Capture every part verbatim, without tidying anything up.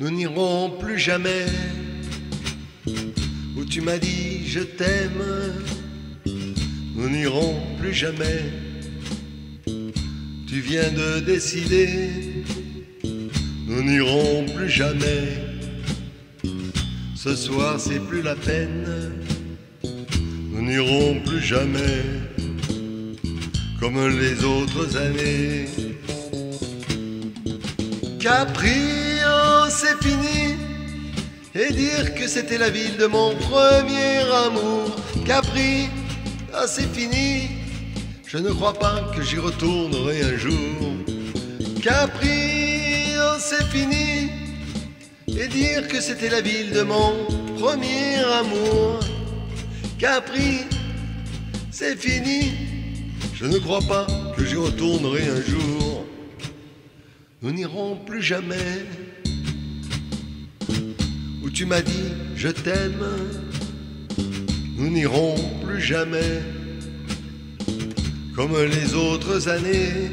Nous n'irons plus jamais où tu m'as dit je t'aime. Nous n'irons plus jamais. Tu viens de décider. Nous n'irons plus jamais. Ce soir c'est plus la peine. Nous n'irons plus jamais. Comme les autres années. Capri, oh, c'est fini. Et dire que c'était la ville de mon premier amour. Capri, oh, c'est fini. Je ne crois pas que j'y retournerai un jour. Capri, oh, c'est fini. Et dire que c'était la ville de mon premier amour. Capri, c'est fini. Je ne crois pas que j'y retournerai un jour. Nous n'irons plus jamais où tu m'as dit je t'aime. Nous n'irons plus jamais comme les autres années.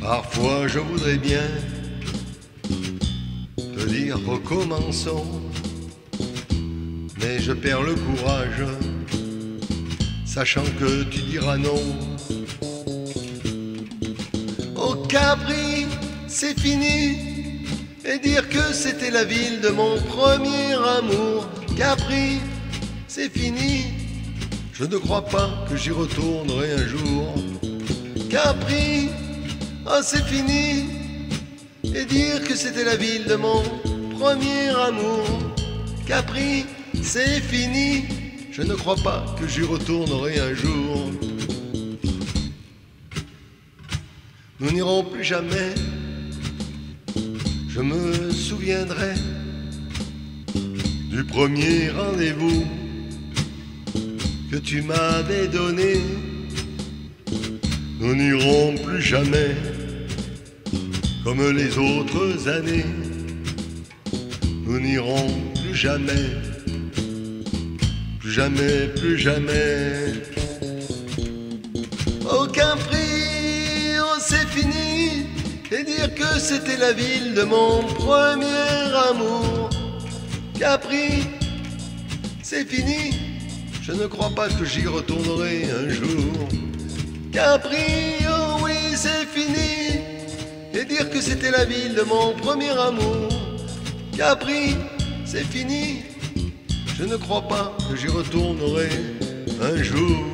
Parfois je voudrais bien te dire recommençons, mais je perds le courage, sachant que tu diras non. Oh Capri, c'est fini. Et dire que c'était la ville de mon premier amour. Capri, c'est fini. Je ne crois pas que j'y retournerai un jour. Capri, oh c'est fini. Et dire que c'était la ville de mon premier amour. Capri, c'est fini. Je ne crois pas que j'y retournerai un jour. Nous n'irons plus jamais, je me souviendrai du premier rendez-vous que tu m'avais donné. Nous n'irons plus jamais comme les autres années. Nous n'irons plus jamais, plus jamais, plus jamais. Aucun prix, oh c'est fini. Et dire que c'était la ville de mon premier amour. Capri, c'est fini. Je ne crois pas que j'y retournerai un jour. Capri, oh oui c'est fini. Et dire que c'était la ville de mon premier amour. Capri, c'est fini. Je ne crois pas que j'y retournerai un jour.